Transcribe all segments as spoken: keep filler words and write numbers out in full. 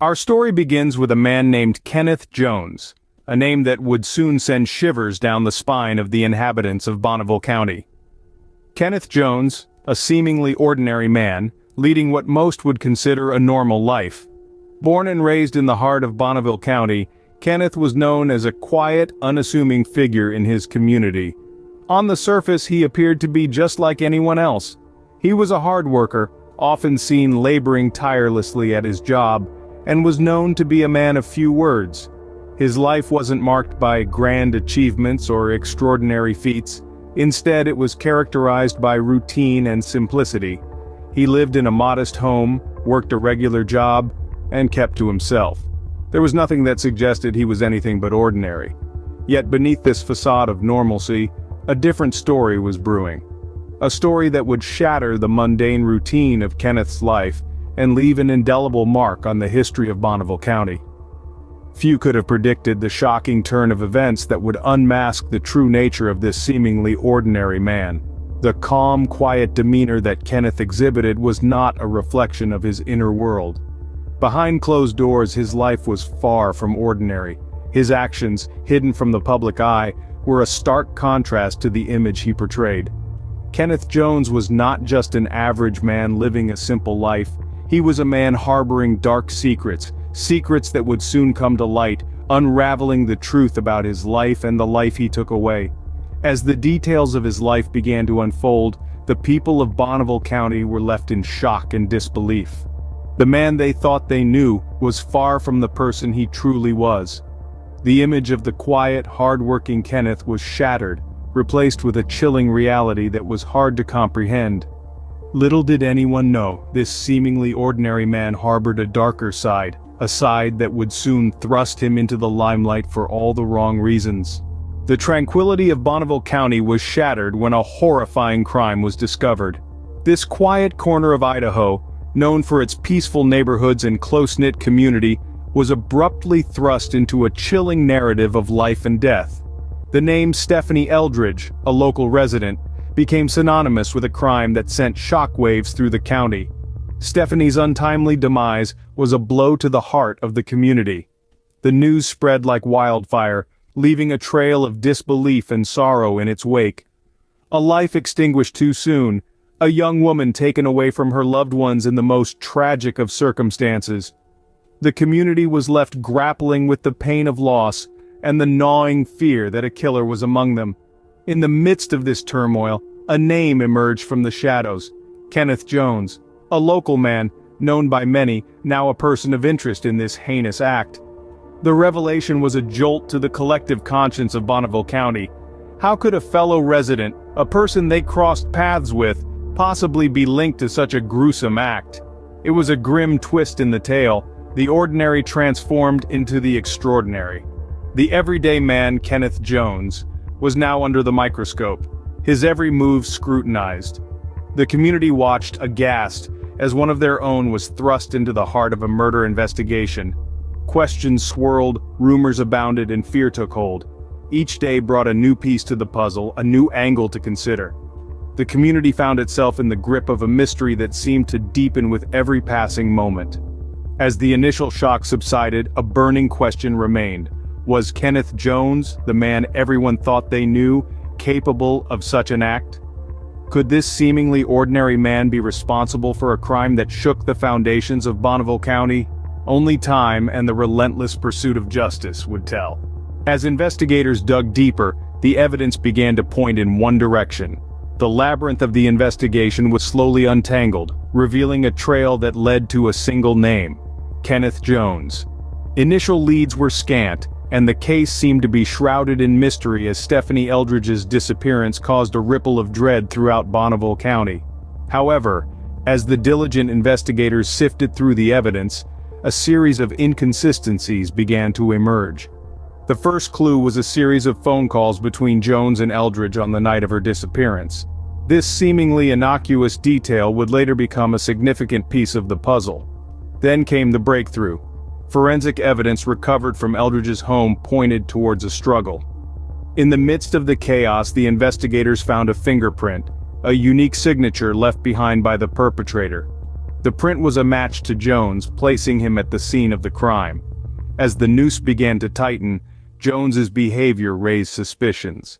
Our story begins with a man named Kenneth Jones, a name that would soon send shivers down the spine of the inhabitants of Bonneville County. Kenneth Jones, a seemingly ordinary man, leading what most would consider a normal life. Born and raised in the heart of Bonneville County, Kenneth was known as a quiet, unassuming figure in his community. On the surface, he appeared to be just like anyone else. He was a hard worker, often seen laboring tirelessly at his job, and was known to be a man of few words. His life wasn't marked by grand achievements or extraordinary feats. Instead, it was characterized by routine and simplicity. He lived in a modest home, worked a regular job, and kept to himself. There was nothing that suggested he was anything but ordinary. Yet beneath this facade of normalcy, a different story was brewing. A story that would shatter the mundane routine of Kenneth's life and leave an indelible mark on the history of Bonneville County. Few could have predicted the shocking turn of events that would unmask the true nature of this seemingly ordinary man. The calm, quiet demeanor that Kenneth exhibited was not a reflection of his inner world. Behind closed doors, his life was far from ordinary. His actions, hidden from the public eye, were a stark contrast to the image he portrayed. Kenneth Jones was not just an average man living a simple life. He was a man harboring dark secrets, secrets that would soon come to light, unraveling the truth about his life and the life he took away. As the details of his life began to unfold, the people of Bonneville County were left in shock and disbelief. The man they thought they knew was far from the person he truly was. The image of the quiet, hard-working Kenneth was shattered, replaced with a chilling reality that was hard to comprehend. Little did anyone know, this seemingly ordinary man harbored a darker side, a side that would soon thrust him into the limelight for all the wrong reasons. The tranquility of Bonneville County was shattered when a horrifying crime was discovered. This quiet corner of Idaho, known for its peaceful neighborhoods and close-knit community, was abruptly thrust into a chilling narrative of life and death. The name Stephanie Eldridge, a local resident, became synonymous with a crime that sent shockwaves through the county. Stephanie's untimely demise was a blow to the heart of the community. The news spread like wildfire, leaving a trail of disbelief and sorrow in its wake. A life extinguished too soon, a young woman taken away from her loved ones in the most tragic of circumstances. The community was left grappling with the pain of loss and the gnawing fear that a killer was among them. In the midst of this turmoil, a name emerged from the shadows: Kenneth Jones, a local man, known by many, now a person of interest in this heinous act. The revelation was a jolt to the collective conscience of Bonneville County. How could a fellow resident, a person they crossed paths with, possibly be linked to such a gruesome act? It was a grim twist in the tale, the ordinary transformed into the extraordinary. The everyday man, Kenneth Jones, was now under the microscope, his every move scrutinized. The community watched aghast as one of their own was thrust into the heart of a murder investigation. Questions swirled, rumors abounded, and fear took hold. Each day brought a new piece to the puzzle, a new angle to consider. The community found itself in the grip of a mystery that seemed to deepen with every passing moment. As the initial shock subsided, a burning question remained. Was Kenneth Jones, the man everyone thought they knew, capable of such an act? Could this seemingly ordinary man be responsible for a crime that shook the foundations of Bonneville County? Only time and the relentless pursuit of justice would tell. As investigators dug deeper, the evidence began to point in one direction. The labyrinth of the investigation was slowly untangled, revealing a trail that led to a single name: Kenneth Jones. Initial leads were scant, and the case seemed to be shrouded in mystery as Stephanie Eldridge's disappearance caused a ripple of dread throughout Bonneville County. However, as the diligent investigators sifted through the evidence, a series of inconsistencies began to emerge. The first clue was a series of phone calls between Jones and Eldridge on the night of her disappearance. This seemingly innocuous detail would later become a significant piece of the puzzle. Then came the breakthrough. Forensic evidence recovered from Eldridge's home pointed towards a struggle. In the midst of the chaos, the investigators found a fingerprint, a unique signature left behind by the perpetrator. The print was a match to Jones, placing him at the scene of the crime. As the noose began to tighten, Jones's behavior raised suspicions.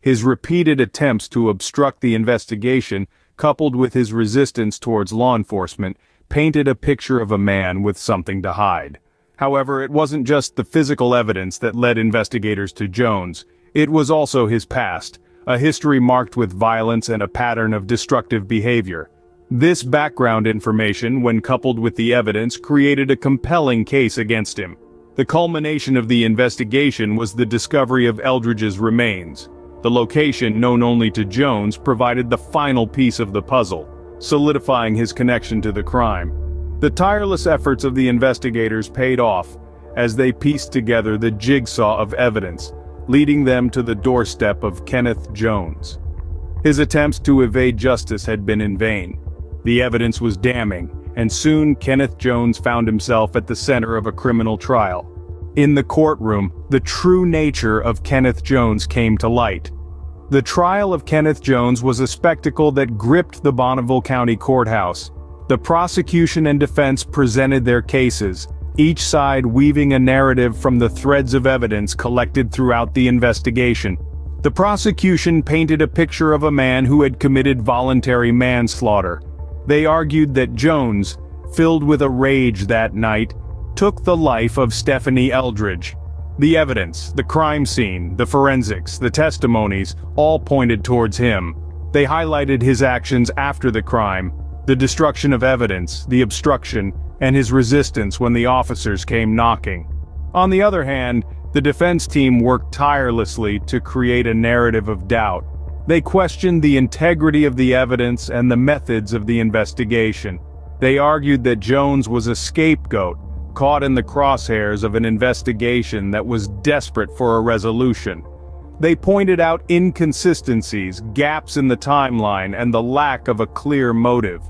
His repeated attempts to obstruct the investigation, coupled with his resistance towards law enforcement, painted a picture of a man with something to hide. However, it wasn't just the physical evidence that led investigators to Jones. It was also his past, a history marked with violence and a pattern of destructive behavior. This background information, when coupled with the evidence, created a compelling case against him. The culmination of the investigation was the discovery of Eldridge's remains. The location, known only to Jones, provided the final piece of the puzzle, solidifying his connection to the crime. The tireless efforts of the investigators paid off, as they pieced together the jigsaw of evidence, leading them to the doorstep of Kenneth Jones. His attempts to evade justice had been in vain. The evidence was damning, and soon Kenneth Jones found himself at the center of a criminal trial. In the courtroom, the true nature of Kenneth Jones came to light. The trial of Kenneth Jones was a spectacle that gripped the Bonneville County Courthouse. The prosecution and defense presented their cases, each side weaving a narrative from the threads of evidence collected throughout the investigation. The prosecution painted a picture of a man who had committed voluntary manslaughter. They argued that Jones, filled with a rage that night, took the life of Stephanie Eldridge. The evidence, the crime scene, the forensics, the testimonies, all pointed towards him. They highlighted his actions after the crime, the destruction of evidence, the obstruction, and his resistance when the officers came knocking. On the other hand, the defense team worked tirelessly to create a narrative of doubt. They questioned the integrity of the evidence and the methods of the investigation. They argued that Jones was a scapegoat, caught in the crosshairs of an investigation that was desperate for a resolution. They pointed out inconsistencies, gaps in the timeline, and the lack of a clear motive.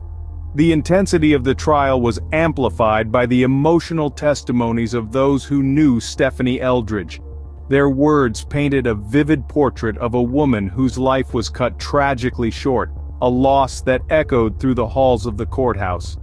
The intensity of the trial was amplified by the emotional testimonies of those who knew Stephanie Eldridge. Their words painted a vivid portrait of a woman whose life was cut tragically short, a loss that echoed through the halls of the courthouse.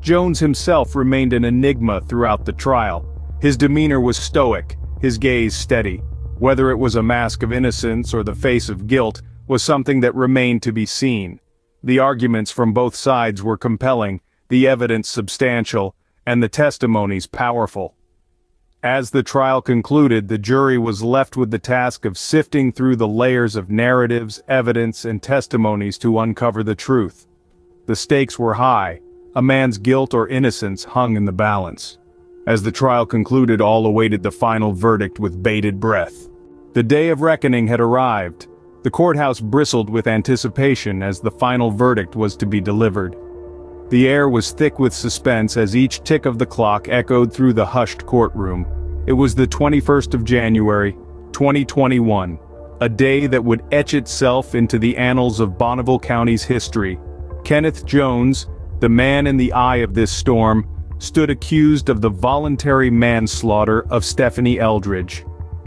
Jones himself remained an enigma throughout the trial. His demeanor was stoic, his gaze steady. Whether it was a mask of innocence or the face of guilt was something that remained to be seen. The arguments from both sides were compelling, the evidence substantial, and the testimonies powerful. As the trial concluded, the jury was left with the task of sifting through the layers of narratives, evidence, and testimonies to uncover the truth. The stakes were high. A man's guilt or innocence hung in the balance. As the trial concluded, all awaited the final verdict with bated breath. The day of reckoning had arrived. The courthouse bristled with anticipation as the final verdict was to be delivered. The air was thick with suspense as each tick of the clock echoed through the hushed courtroom. It was the twenty-first of January, twenty twenty-one, a day that would etch itself into the annals of Bonneville County's history. Kenneth Jones, the man in the eye of this storm, stood accused of the voluntary manslaughter of Stephanie Eldridge.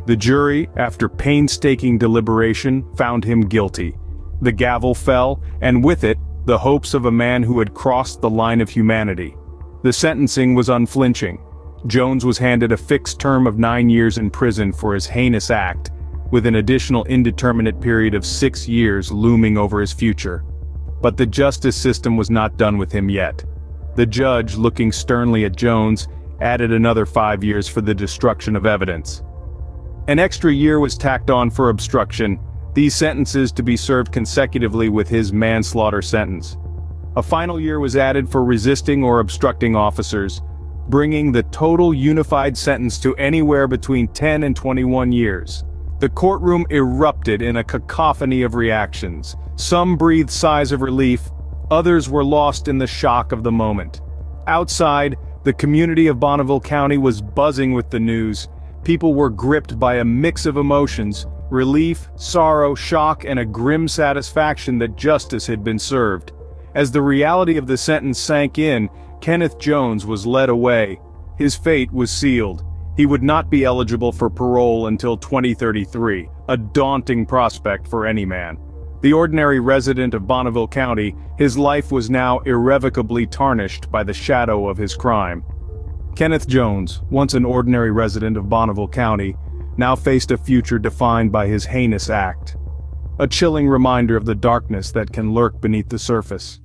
The jury, after painstaking deliberation, found him guilty. The gavel fell, and with it, the hopes of a man who had crossed the line of humanity. The sentencing was unflinching. Jones was handed a fixed term of nine years in prison for his heinous act, with an additional indeterminate period of six years looming over his future. But the justice system was not done with him yet. The judge, looking sternly at Jones, added another five years for the destruction of evidence. An extra year was tacked on for obstruction, these sentences to be served consecutively with his manslaughter sentence. A final year was added for resisting or obstructing officers, bringing the total unified sentence to anywhere between ten and twenty-one years. The courtroom erupted in a cacophony of reactions. Some breathed sighs of relief, others were lost in the shock of the moment. Outside, the community of Bonneville County was buzzing with the news. People were gripped by a mix of emotions, relief, sorrow, shock, and a grim satisfaction that justice had been served. As the reality of the sentence sank in, Kenneth Jones was led away. His fate was sealed. He would not be eligible for parole until twenty thirty-three, a daunting prospect for any man. The ordinary resident of Bonneville County, his life was now irrevocably tarnished by the shadow of his crime. Kenneth Jones, once an ordinary resident of Bonneville County, now faced a future defined by his heinous act. A chilling reminder of the darkness that can lurk beneath the surface.